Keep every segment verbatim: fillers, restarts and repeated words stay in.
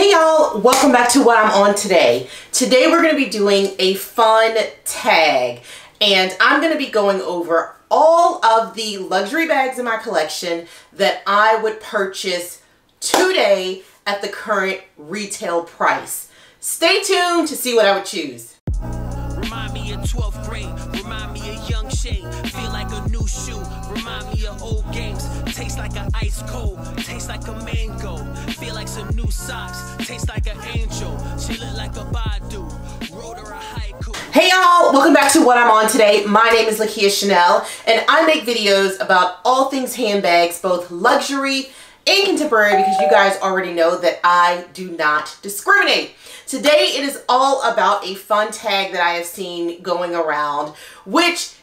Hey y'all, welcome back to what I'm on today. Today we're going to be doing a fun tag and I'm going to be going over all of the luxury bags in my collection that I would purchase today at the current retail price. Stay tuned to see what I would choose. Remind me of twelfth grade, remind me of young Shane, feel like a new shoe, remind me of old games, taste like an ice cold, taste like a mango, feel like some new socks, taste like an angel, she look like a Badu, wrote her a haiku. Hey y'all, welcome back to what I'm on today. My name is LaKia Chanel and I make videos about all things handbags, both luxury and contemporary, because you guys already know that I do not discriminate. Today it is all about a fun tag that I have seen going around, which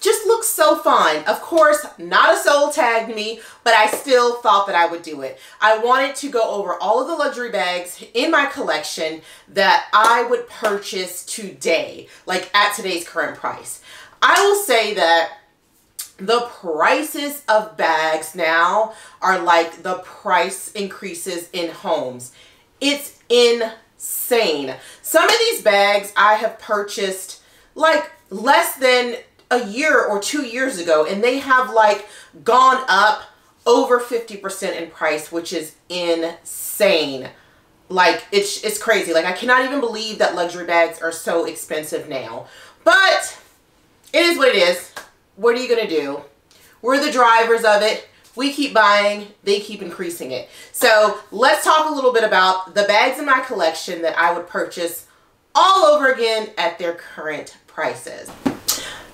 just looks so fun. Of course, not a soul tagged me, but I still thought that I would do it. I wanted to go over all of the luxury bags in my collection that I would purchase today, like at today's current price. I will say that the prices of bags now are like the price increases in homes. It's insane. Insane. Some of these bags I have purchased like less than a year or two years ago, and they have like gone up over fifty percent in price, which is insane. Like it's it's crazy. Like I cannot even believe that luxury bags are so expensive now. But it is what it is. What are you gonna do? We're the drivers of it. We keep buying, they keep increasing it. So let's talk a little bit about the bags in my collection that I would purchase all over again at their current prices.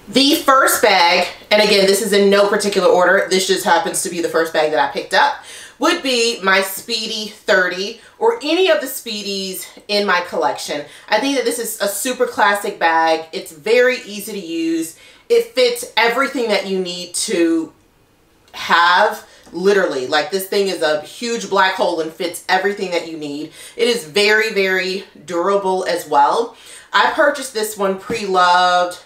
The first bag, and again, this is in no particular order, this just happens to be the first bag that I picked up, would be my Speedy thirty or any of the Speedies in my collection. I think that this is a super classic bag. It's very easy to use. It fits everything that you need to have, literally. Like this thing is a huge black hole and fits everything that you need. It is very, very durable as well. I purchased this one pre-loved.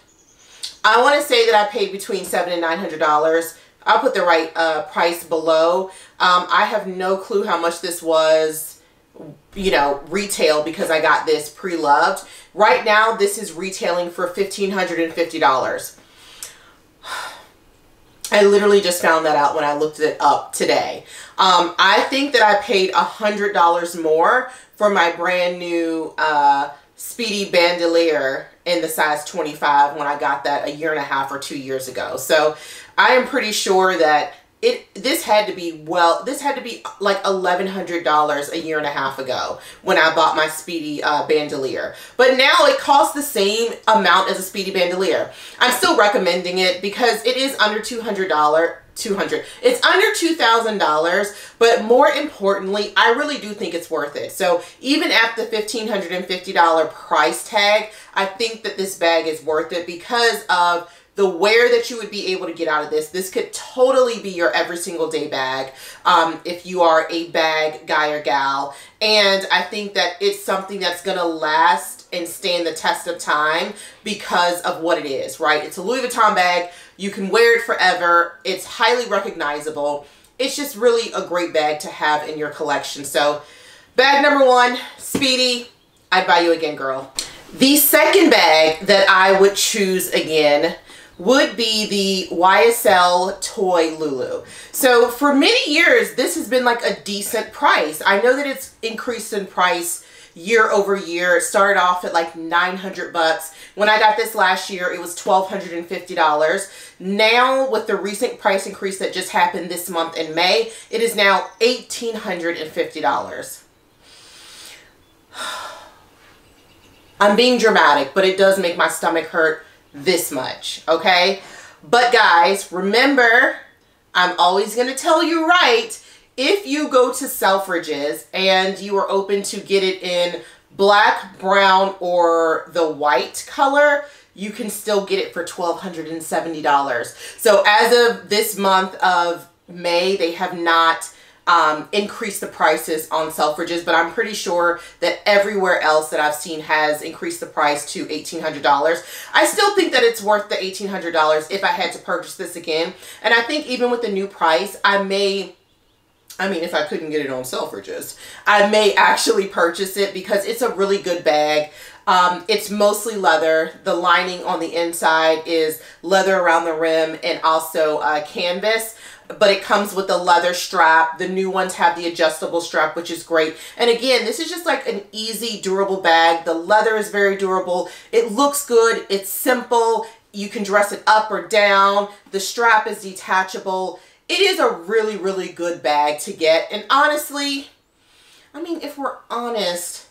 I want to say that I paid between seven and nine hundred dollars. I'll put the right uh, price below. Um, I have no clue how much this was, you know, retail, because I got this pre-loved. Right now, this is retailing for fifteen hundred and fifty dollars. I literally just found that out when I looked it up today. Um, I think that I paid one hundred dollars more for my brand new uh, Speedy Bandolier in the size twenty-five when I got that a year and a half or two years ago. So I am pretty sure that it this had to be, well, this had to be like eleven hundred dollars a year and a half ago when I bought my Speedy uh, Bandolier. But now it costs the same amount as a Speedy Bandolier. I'm still recommending it because it is under two hundred dollars, two hundred dollars. It's under two thousand dollars, but more importantly, I really do think it's worth it. So even at the fifteen hundred fifty dollar price tag, I think that this bag is worth it because of the wear that you would be able to get out of this. This could totally be your every single day bag um, if you are a bag guy or gal. And I think that it's something that's gonna last and stand the test of time because of what it is, right? It's a Louis Vuitton bag. You can wear it forever. It's highly recognizable. It's just really a great bag to have in your collection. So bag number one, Speedy, I'd buy you again, girl. The second bag that I would choose again would be the Y S L Toy LouLou. So for many years, this has been like a decent price. I know that it's increased in price year over year. It started off at like nine hundred bucks. When I got this last year, it was twelve hundred fifty dollars. Now with the recent price increase that just happened this month in May, it is now eighteen hundred fifty dollars. I'm being dramatic, but it does make my stomach hurt this much, okay? But guys, remember, I'm always gonna tell you right, if you go to Selfridges and you are open to get it in black, brown, or the white color, you can still get it for twelve hundred seventy dollars. So as of this month of May, they have not um, increased the prices on Selfridges, but I'm pretty sure that everywhere else that I've seen has increased the price to eighteen hundred dollars. I still think that it's worth the eighteen hundred dollars if I had to purchase this again. And I think even with the new price, I may I mean, if I couldn't get it on Selfridges, I may actually purchase it because it's a really good bag. Um, it's mostly leather. The lining on the inside is leather around the rim and also uh, canvas, but it comes with a leather strap. The new ones have the adjustable strap, which is great. And again, this is just like an easy, durable bag. The leather is very durable. It looks good. It's simple. You can dress it up or down. The strap is detachable. It is a really, really good bag to get. And honestly, I mean, if we're honest,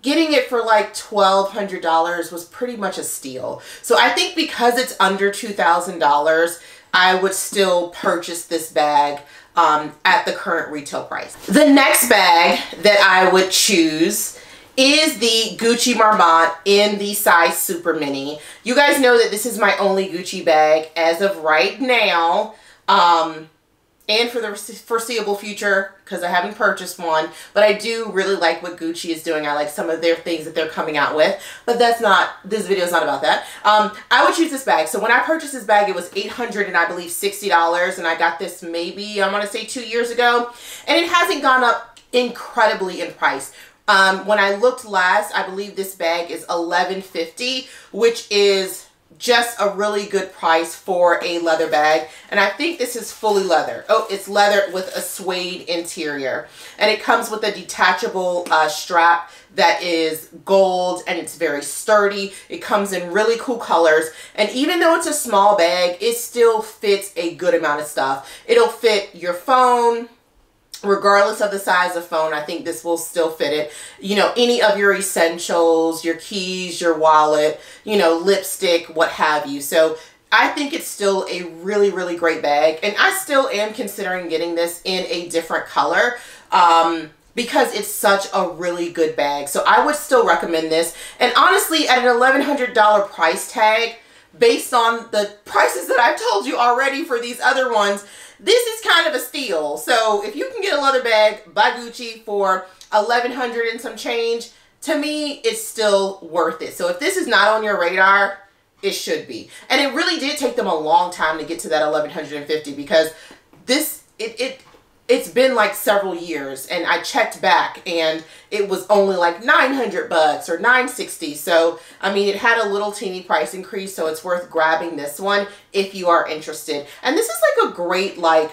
getting it for like twelve hundred dollars was pretty much a steal. So I think because it's under two thousand dollars, I would still purchase this bag um, at the current retail price. The next bag that I would choose is the Gucci Marmont in the size super mini. You guys know that this is my only Gucci bag as of right now. Um, and for the foreseeable future, because I haven't purchased one, but I do really like what Gucci is doing. I like some of their things that they're coming out with, but that's not, this video is not about that. Um, I would choose this bag. So when I purchased this bag, it was eight hundred dollars and I believe sixty dollars, and I got this maybe, I want to say two years ago, and it hasn't gone up incredibly in price. Um, when I looked last, I believe this bag is eleven fifty, which is just a really good price for a leather bag. And I think this is fully leather. Oh, it's leather with a suede interior, and it comes with a detachable uh, strap that is gold, and it's very sturdy. It comes in really cool colors, and even though it's a small bag, it still fits a good amount of stuff. It'll fit your phone. Regardless of the size of phone, I think this will still fit it. You know, any of your essentials, your keys, your wallet, you know, lipstick, what have you. So I think it's still a really, really great bag. And I still am considering getting this in a different color um, because it's such a really good bag. So I would still recommend this. And honestly, at an eleven hundred dollar price tag, based on the prices that I've told you already for these other ones, this is kind of a steal. So if you can get a leather bag by Gucci for eleven hundred dollars and some change, to me, it's still worth it. So if this is not on your radar, it should be. And it really did take them a long time to get to that eleven fifty because this, it, it, it's been like several years, and I checked back and it was only like nine hundred bucks or nine sixty. So, I mean, it had a little teeny price increase, so it's worth grabbing this one if you are interested. And this is like a great, like,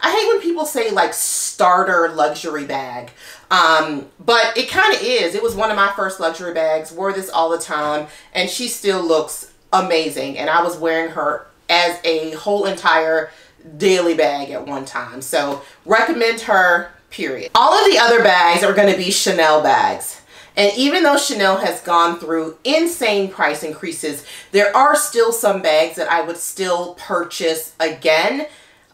I hate when people say like starter luxury bag, um, but it kind of is. It was one of my first luxury bags, wore this all the time, and she still looks amazing. And I was wearing her as a whole entire daily bag at one time. So recommend her, period. All of the other bags are going to be Chanel bags. And even though Chanel has gone through insane price increases, there are still some bags that I would still purchase again.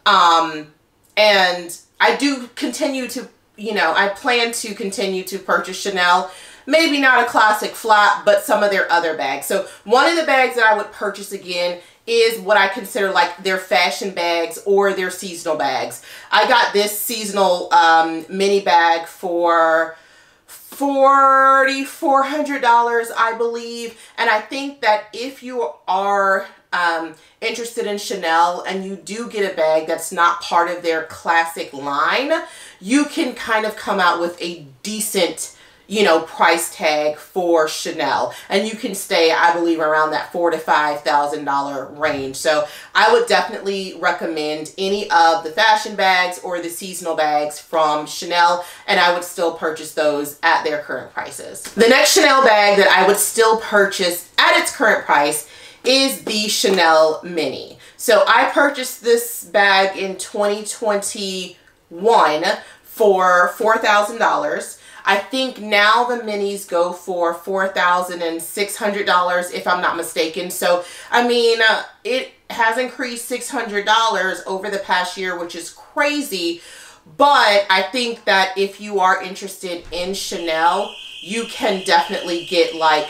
Um, and I do continue to, you know, I plan to continue to purchase Chanel. Maybe not a classic flap, but some of their other bags. So one of the bags that I would purchase again is what I consider like their fashion bags or their seasonal bags. I got this seasonal um, mini bag for forty-four hundred dollars, I believe. And I think that if you are um, interested in Chanel and you do get a bag that's not part of their classic line, you can kind of come out with a decent, you know, price tag for Chanel, and you can stay, I believe, around that four to five thousand dollar range. So I would definitely recommend any of the fashion bags or the seasonal bags from Chanel, and I would still purchase those at their current prices. The next Chanel bag that I would still purchase at its current price is the Chanel mini. So I purchased this bag in twenty twenty-one for four thousand dollars. I think now the minis go for four thousand six hundred dollars if I'm not mistaken. So, I mean, uh, it has increased six hundred dollars over the past year, which is crazy. But I think that if you are interested in Chanel, you can definitely get like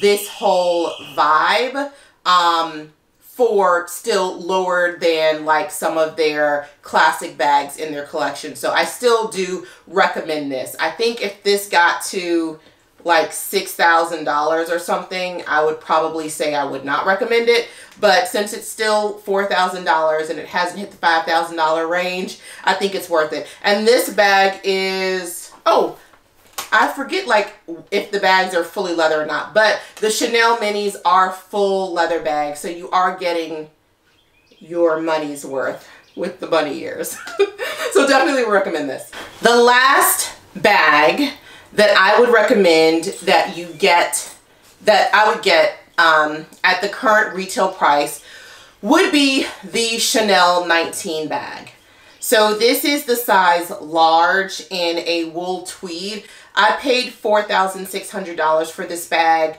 this whole vibe um, for still lower than like some of their classic bags in their collection. So I still do recommend this. I think if this got to like six thousand dollars or something, I would probably say I would not recommend it. But since it's still four thousand dollars and it hasn't hit the five thousand dollar range, I think it's worth it. And this bag is, oh, I forget like if the bags are fully leather or not, but the Chanel minis are full leather bags. So you are getting your money's worth with the bunny ears. So definitely recommend this. The last bag that I would recommend that you get, that I would get um, at the current retail price, would be the Chanel nineteen bag. So this is the size large in a wool tweed. I paid four thousand six hundred dollars for this bag.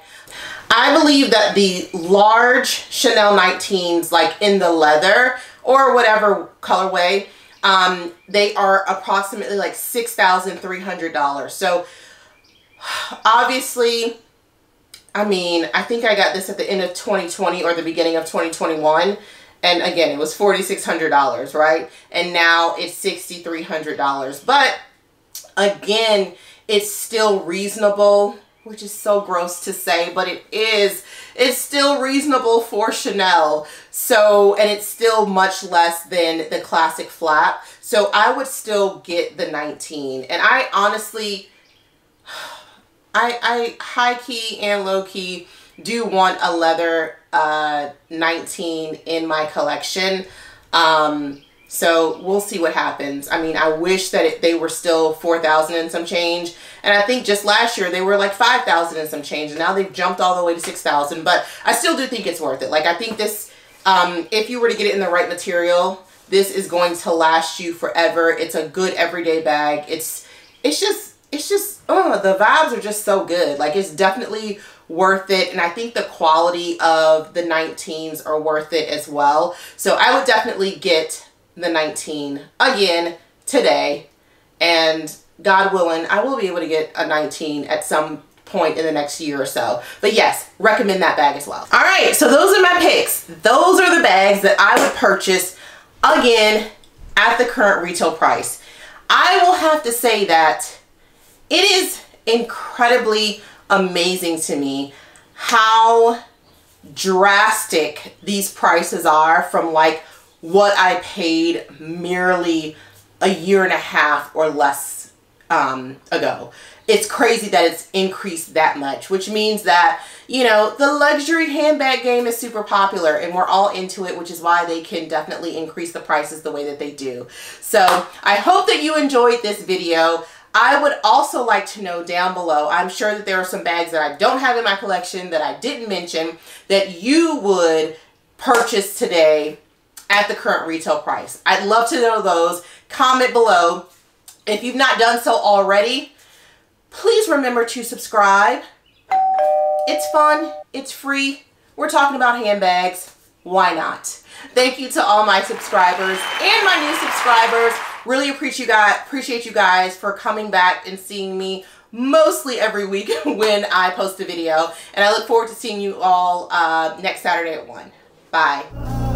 I believe that the large Chanel nineteens, like in the leather or whatever colorway, um, they are approximately like six thousand three hundred dollars. So obviously, I mean, I think I got this at the end of twenty twenty or the beginning of twenty twenty-one. And again, it was four thousand six hundred dollars, right? And now it's six thousand three hundred dollars. But again, it's still reasonable, which is so gross to say, but it is. It's still reasonable for Chanel. So, and it's still much less than the classic flap. So I would still get the nineteen. And I honestly, I, I high key and low key do want a leather uh, nineteen in my collection. Um, So we'll see what happens. I mean, I wish that it, they were still four thousand and some change. And I think just last year they were like five thousand and some change. And now they've jumped all the way to six thousand. But I still do think it's worth it. Like I think this, um, if you were to get it in the right material, this is going to last you forever. It's a good everyday bag. It's, it's just, it's just, oh, the vibes are just so good. Like it's definitely worth it. And I think the quality of the nineteens are worth it as well. So I would definitely get the nineteen again today, and God willing, I will be able to get a nineteen at some point in the next year or so. But yes, recommend that bag as well. All right, so those are my picks. Those are the bags that I would purchase again at the current retail price. I will have to say that it is incredibly amazing to me how drastic these prices are from like what I paid merely a year and a half or less um, ago. It's crazy that it's increased that much, which means that, you know, the luxury handbag game is super popular and we're all into it, which is why they can definitely increase the prices the way that they do. So I hope that you enjoyed this video. I would also like to know down below, I'm sure that there are some bags that I don't have in my collection that I didn't mention that you would purchase today at the current retail price. I'd love to know those. Comment below. If you've not done so already, please remember to subscribe. It's fun. It's free. We're talking about handbags. Why not? Thank you to all my subscribers and my new subscribers. Really appreciate you guys, appreciate you guys for coming back and seeing me mostly every week when I post a video. And I look forward to seeing you all uh, next Saturday at one. Bye.